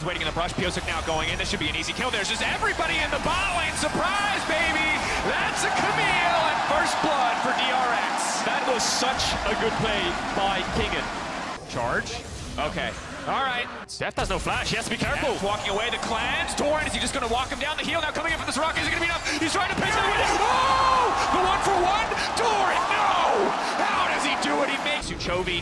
Deft waiting in the brush. Pyosik now going in. This should be an easy kill. There's just everybody in the bot lane. Surprise, baby! That's a Camille and first blood for DRX. That was such a good play by Kingen. Charge. Okay. All right. Deft has no flash. He has to be careful. Deft walking away. The clans. Doran, is he just going to walk him down the heel? Now coming in from the Soraka. Is it going to be enough? He's trying to pinch it away. Oh! The 1-for-1. Doran, no! How does he do it? He makes Chovy.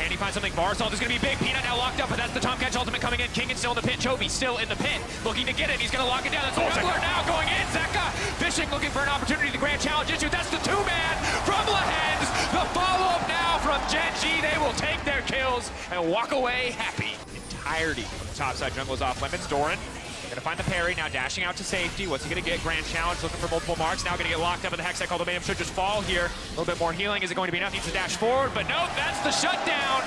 Can he find something? Varsalt is going to be big. Peanut now locked up, but that's the Tom Catch ultimate coming in. King is still in the pit. Chovy still in the pit. Looking to get it. He's going to lock it down. That's Ruler now going in. Zeka fishing, looking for an opportunity. The grand challenge issue. That's the two-man from Lehends. The follow-up now from Gen.G. They will take their kills and walk away happy. Entirety of the topside jungle is off limits. Doran going to find the parry, now dashing out to safety. What's he going to get? Grand challenge, looking for multiple marks. Now going to get locked up in the hex tech, although Mayhem should just fall here. A little bit more healing. Is it going to be enough? Needs to dash forward, but nope, that's the shutdown.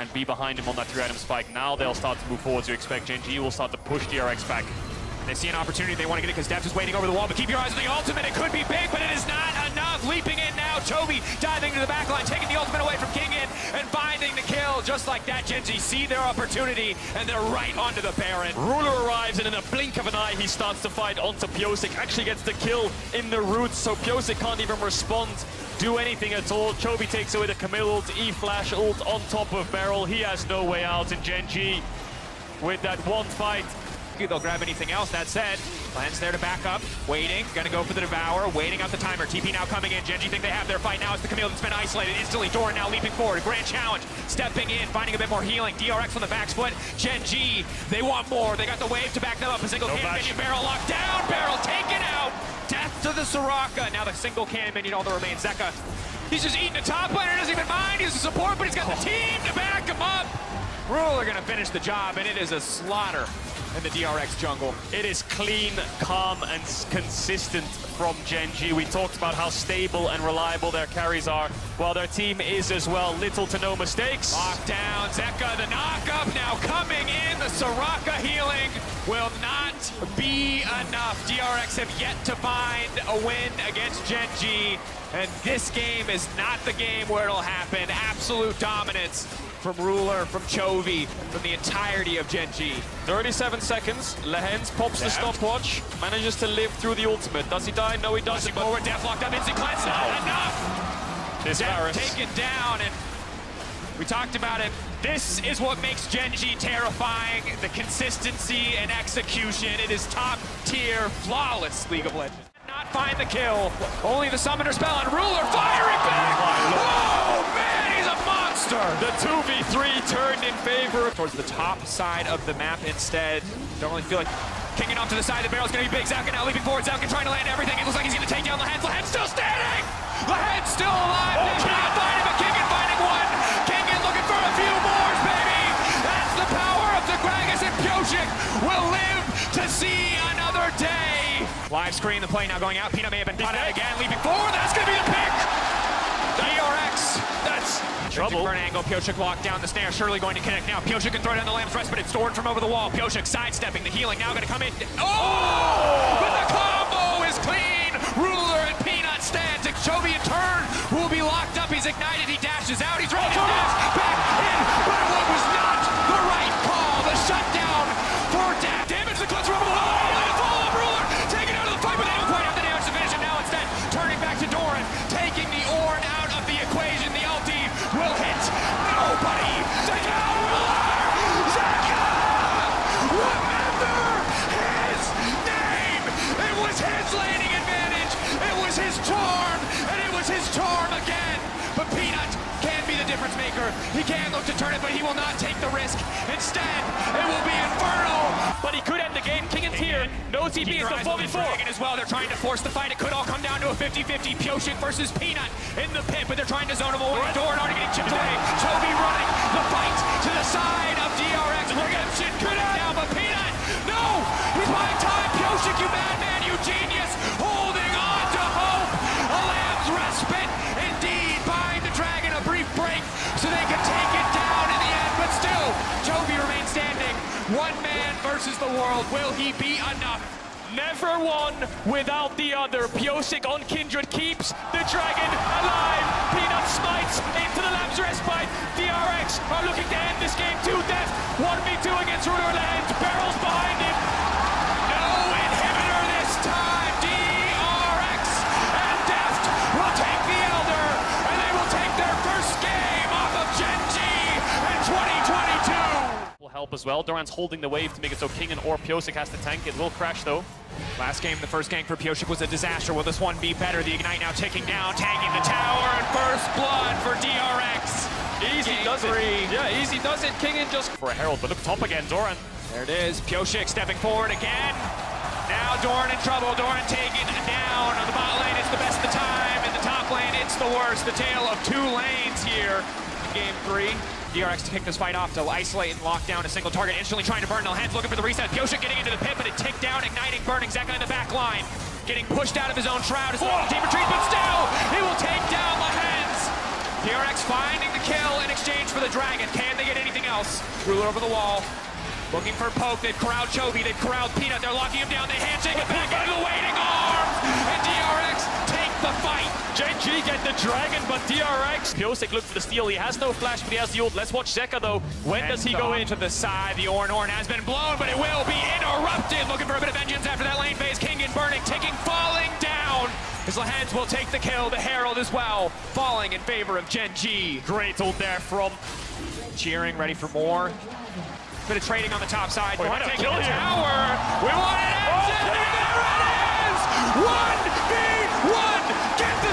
And be behind him on that three-item spike. Now they'll start to move forward, as you expect. Gen.G will start to push DRX back. They see an opportunity, they want to get it because Deft is waiting over the wall, but keep your eyes on the ultimate. It could be big, but it is not enough. Leaping in now, Chovy diving to the back line, taking the ultimate away from Kingen and finding the kill. Just like that, Gen.G see their opportunity, and they're right onto the Baron. Ruler arrives, and in a blink of an eye, he starts to fight onto Pyosik. Actually gets the kill in the roots, so Pyosik can't even respond, do anything at all. Chovy takes away the Camille ult, E-Flash ult on top of Beryl. He has no way out, and Gen.G with that one fight. They'll grab anything else. That said, Lehends there to back up, waiting, gonna go for the Devour, waiting out the timer. TP now coming in. Gen.G think they have their fight now. It's the Camille that's been isolated instantly. Doran now leaping forward. Grand challenge, stepping in, finding a bit more healing. DRX on the back foot. Gen.G, they want more. They got the wave to back them up. A single cannon minion. Beryl locked down. Beryl taken out. Death to the Soraka. Now the single cannon minion, all that remains. Zeka, he's just eating the top laner. Doesn't even mind. He's a support, but he's got the team to back him up. Ruler gonna finish the job, and it is a slaughter in the DRX jungle. It is clean, calm, and consistent from Gen.G. We talked about how stable and reliable their carries are, while their team is as well. Little to no mistakes. Lockdown, Zeka, the knock-up now coming in. The Soraka healing will not be enough. DRX have yet to find a win against Gen.G, and this game is not the game where it'll happen. Absolute dominance from Ruler, from Chovy, from the entirety of Gen.G. 37 seconds, Lehends pops the stopwatch, manages to live through the ultimate. Does he die? No, he doesn't. Forward, Deft locked up, instant cleanse, not enough! This Deft taken down, and we talked about it. This is what makes Gen.G terrifying, the consistency and execution. It is top-tier, flawless League of Legends. Not find the kill, only the summoner spell on Ruler, firing back! Oh, man! The 2v3 turned in favor. Towards the top side of the map instead. Don't really feel like kicking off to the side. The barrel's gonna be big. Zeka now leaping forward. Zeka trying to land everything. It looks like he's gonna take down Lehends. Lehends still standing! Lehends still alive! Oh, Kingen find him, a Kingen finding one! Kingen looking for a few more, baby! That's the power of the Gragas, and Pyosik will live to see another day! Live screen, the play now going out. Peanut may have been caught out again. Leaping forward, that's gonna be the pick! DRX, that's trouble. For an angle, Pyosik locked down the snare, surely going to connect now. Pyosik can throw down the lamb's rest, but it's stored from over the wall. Pyosik sidestepping, the healing now going to come in. Oh! But the combo is clean! Ruler and Peanut stands, and Chovy in turn will be locked up. He's ignited, he dashes out, he's running back in, but it was not the right call. The shutdown for Deft. Damage the clutch from below. Oh, and a follow-up Ruler, taking out of the fight, but they don't quite have the damage to finish him now. Instead, turning back to Doran, taking the Ornn out of the equation. The ulti will hit nobody. Zeka Ruler! Zeka! Remember his name! It was his landing advantage, it was his charm, and it was his charm again. But Peanut can be the difference maker. He can look to turn it, but he will not take the risk. Instead, it will be Inferno. But he could end the game. Kingen's here. No TP, it's the 4v4. As well, they're trying to force the fight. It could all come down to a 50-50. Pyosik versus Peanut in the pit, but they're trying to zone him away. Doran already getting chipped away. Chovy running the fight to the side of DRX. Redemption could end down, but Peanut, no! He's buying time. Pyosik, you madman, you genius, holding on to hope. A lamb's respite, indeed. Bind the dragon, a brief break, so they can take it down in the end, but still, Chovy remains standing. One man versus the world. Will he be enough? Never one without the other. Pyosik on Kindred keeps the dragon alive. Peanut smites into the lamb's respite. DRX are looking to end this game. Two deaths, 1v2 against Ruler. help as well. Doran's holding the wave to make it so Kingen or Pyosik has to tank it. Will crash though. Last game, the first gank for Pyosik was a disaster. Will this one be better? The Ignite now ticking down, tanking the tower, and first blood for DRX. Easy does it. Yeah, easy does it. Kingen just for a Herald, but look top again, Doran. There it is. Pyosik stepping forward again. Now Doran in trouble. Doran taken down. On the bot lane, it's the best of the time. In the top lane, it's the worst. The tale of two lanes here in game three. DRX to kick this fight off, to isolate and lock down a single target. Instantly trying to burn. Lehends looking for the reset. Pyosik getting into the pit, but it ticked down, igniting, burning. Zeka in the back line. Getting pushed out of his own shroud. His team retreats, but still, he will take down Lehends. DRX finding the kill in exchange for the dragon. Can they get anything else? Ruler over the wall. Looking for poke. They've corralled Chovy. They've corralled Peanut. They're locking him down. They handshake it back into the waiting arms. And DRX take the fight. Gen.G get the dragon, but DRX. Pyosik look for the steal. He has no flash, but he has the ult. Let's watch Zeka though. When does he go in? To the side, the Ornn has been blown, but it will be interrupted. Looking for a bit of vengeance after that lane phase. Kingen burning, ticking, falling down. His Lehends will take the kill. The Herald as well, falling in favor of Gen.G. Great ult there from cheering, ready for more. Bit of trading on the top side. We're taking the tower. We want it.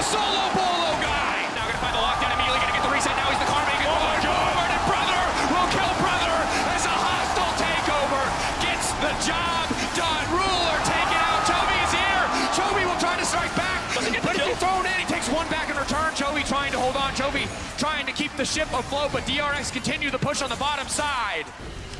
Solo Bolo guy! Now gonna find the lockdown immediately, gonna get the reset, now he's the Karma, he can go forward, and brother will kill brother as a hostile takeover. Gets the job done. Ruler taken out, Chovy is here! Chovy will try to strike back, but he's thrown in, he takes one back in return. Chovy trying to hold on, Chovy trying to keep the ship afloat, but DRX continue the push on the bottom side.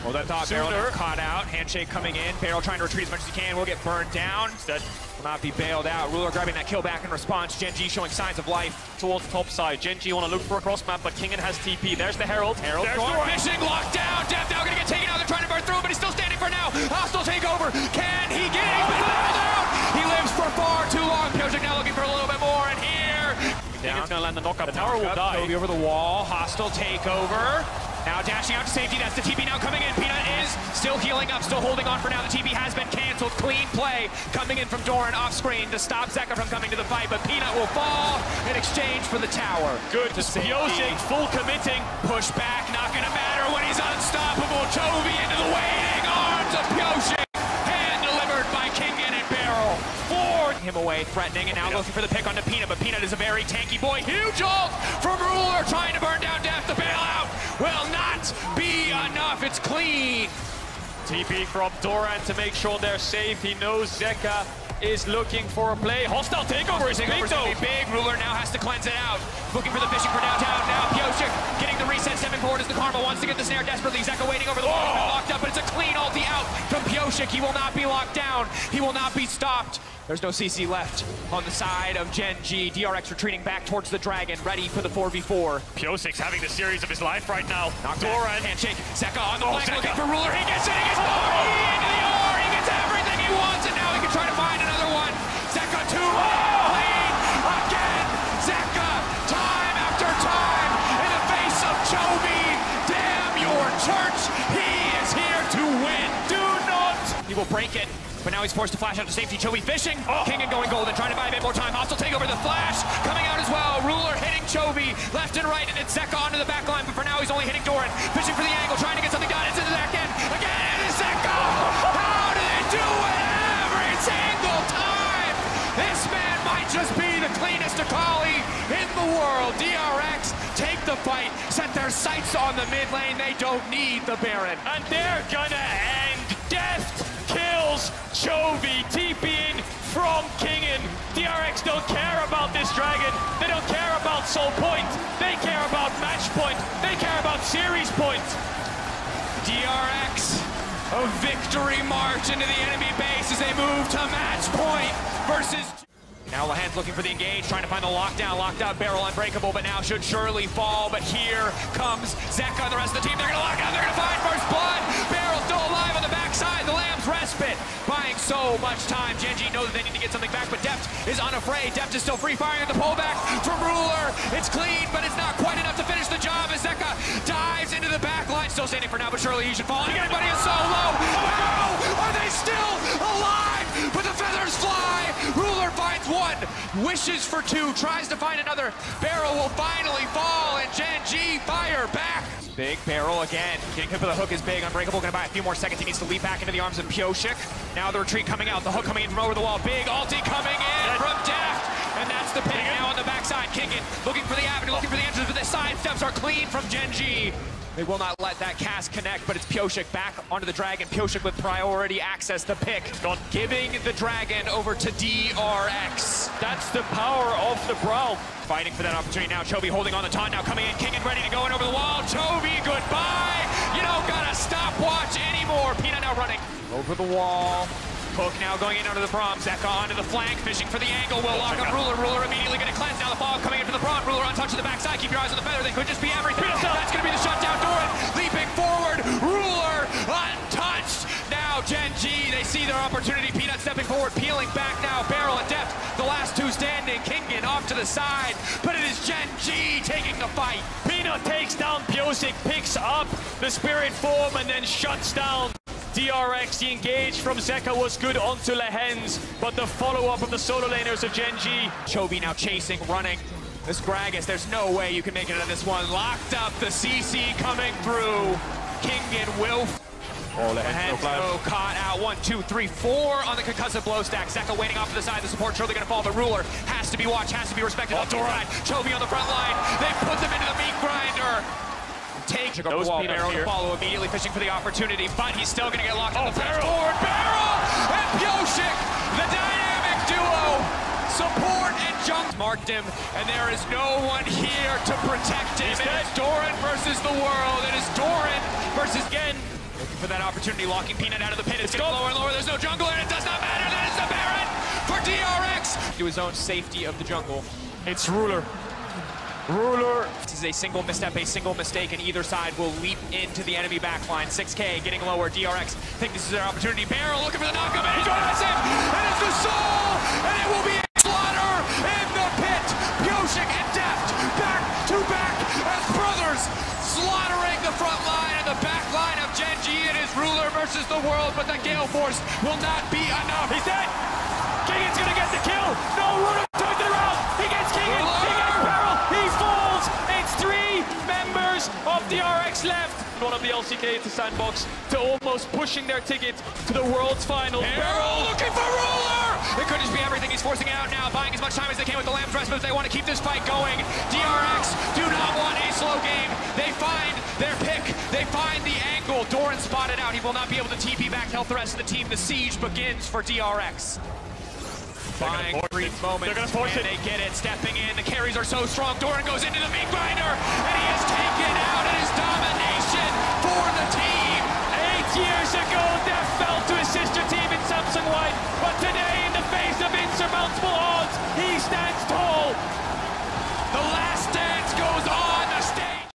Well, that thought Beryl caught out. Handshake coming in. Beryl trying to retreat as much as he can. Will get burned down. Instead, will not be bailed out. Ruler grabbing that kill back in response. Gen.G showing signs of life towards the top side. Gen.G want to look for a cross map, but Kingen has TP. There's the Herald. There's Doran fishing. Locked down. Deft now going to get taken out. They're trying to burn through, but he's still standing for now. Hostile takeover. Can he get it? He's been bailed out. He lives for far too long. Pyosik now looking for a little bit more, and here. Kingen's going to land the knockup. The tower will die. Over the wall. Hostile takeover. Now dashing out to safety, that's the TP now coming in. Peanut is still healing up, still holding on for now. The TP has been canceled, clean play. Coming in from Doran off screen to stop Zeka from coming to the fight, but Peanut will fall in exchange for the tower. Good to see Pyosik full committing. Push back, not gonna matter when he's unstoppable. Chovy into the waiting arms of Pyosik. Hand delivered by Kingen and Beryl. Four him away, threatening, and now looking for the pick onto Peanut, but Peanut is a very tanky boy. Huge ult from Ruler, trying to burn down Deft. The bailout will not be enough. It's clean. TP from Doran to make sure they're safe. He knows Zeka is looking for a play. Hostile takeover is big though. Big. Ruler now has to cleanse it out. Looking for the fishing for downtown. Now Pyosik getting the reset. Stepping forward as the Karma wants to get the snare desperately. Zeka waiting over the wall. He's been locked up, but it's a clean ulti out from Pyosik. He will not be locked down. He will not be stopped. There's no CC left on the side of Gen.G. DRX retreating back towards the dragon, ready for the 4v4. Pyosik's having the series of his life right now. Doran can't shake. Zeka on the flank, looking for Ruler. He gets it, he gets more into the R. He gets everything he wants, and now he can try to find another one. Zeka too late again. Zeka, time after time, in the face of Chovy. Damn your church. He is here to win. Do not. He will break it. But now he's forced to flash out to safety. Chovy fishing. Kingen going golden, trying to buy a bit more time. Hostile takeover, the flash coming out as well. Ruler hitting Chovy left and right, and it's Zeka onto the back line. But for now, he's only hitting Doran. Fishing for the angle, trying to get something done. It's in the back end. Again, it is Zeka. How do they do it every single time? This man might just be the cleanest Akali in the world. DRX take the fight, set their sights on the mid lane. They don't need the Baron. And they're gonna end Deft. Chovy TPing from Kingen. DRX don't care about this dragon. They don't care about soul point. They care about match point. They care about series points. DRX, a victory march into the enemy base as they move to match point versus... Now Lehends looking for the engage, trying to find the lockdown. Locked out, Beryl unbreakable, but now should surely fall. But here comes Zeka and the rest of the team. They're gonna lock out, they're gonna find first blood. Beryl still alive on the backside. The Lamb's respite. Buying so much time. Gen.G knows they need to get something back, but Deft is unafraid. Deft is still free firing at the pullback from Ruler. It's clean, but it's not quite enough to finish the job as Zeka dives into the back line. Still standing for now, but surely he should fall. Everybody is so low. How are they still alive? But the feathers fly. Ruler finds one, wishes for two, tries to find another. Beryl will finally fall, and Gen.G fire back. Big barrel again. Getting hit for the hook is big. Unbreakable gonna buy a few more seconds. He needs to leap back into the arms of Pyosik. Now the retreat coming out. The hook coming in from over the wall. Big ulti coming in from Deft. And that's the pick now on the backside. Kingen looking for the avenue, looking for the entrance, but the side steps are clean from Gen.G. They will not let that cast connect, but it's Pyosik back onto the dragon. Pyosik with priority access, the pick. Giving the dragon over to DRX. That's the power of the Braum. Fighting for that opportunity now. Chovy holding on the taunt now, coming in. Kingen ready to go in over the wall. Chovy, goodbye. You don't gotta stopwatch anymore. Peanut now running over the wall. Hook now going in under the Braum. Zeka onto the flank, fishing for the angle. Will lock up Ruler. Ruler immediately gonna cleanse. Now the fog coming in for the Braum. Ruler untouched to the backside. Keep your eyes on the feather. They could just be everything. That's gonna be the shutdown. Doran leaping forward. Ruler untouched. Now Gen.G, they see their opportunity. Peanut stepping forward, peeling back now. Beryl and Deft, the last two standing. Kingen off to the side, but it is Gen.G taking the fight. Peanut takes down Pyosik, picks up the spirit form, and then shuts down DRX. The engage from Zeka was good onto Lehends, but the follow-up of the solo laners of Gen.G. Chovy now chasing, running. This Gragas, there's no way you can make it out of this one. Locked up, the CC coming through. Kingen will... Oh, Lehends no, caught out. 1, 2, 3, 4 on the concussive blow stack. Zeka waiting off to the side. The support surely going to fall. The Ruler has to be watched, has to be respected. Up to the right. Chovy on the front line. They put them into the meat grinder. Take the wall, Beryl to follow immediately, fishing for the opportunity, but he's still going to get locked on the flash forward. Beryl and Pyosik, the dynamic duo, support and jump. Marked him, and there is no one here to protect him. It is Doran versus the world. It is Doran versus Gen. Looking for that opportunity, locking Peanut out of the pit. It's going lower and lower. There's no jungler, and it does not matter. That is the Baron for DRX. To his own safety of the jungle. It's Ruler. Ruler. This is a single misstep, a single mistake, and either side will leap into the enemy backline. 6K getting lower. DRX think this is their opportunity. Beryl looking for the knockup, and it's massive, and it's the soul, and it will be a slaughter in the pit. Pyosik and Deft back to back as brothers, slaughtering the front line and the back line of Gen.G. It is Ruler versus the world, but the Gale Force will not be enough. He's dead. Kingen's gonna get the kill. No, Ruler turns it around. He gets Kingen. Of DRX left. One of the LCK to sandbox to almost pushing their ticket to the world's final. Beryl looking for Ruler! It could just be everything. He's forcing it out now, buying as much time as they can with the lamb's rest, but if they want to keep this fight going, DRX do not want a slow game. They find their pick. They find the angle. Doran spotted out. He will not be able to TP back, help the rest of the team. The siege begins for DRX. Buying brief moments, and they get it, stepping in. The carries are so strong. Doran goes into the meat grinder, and he is taken out. It is dominated.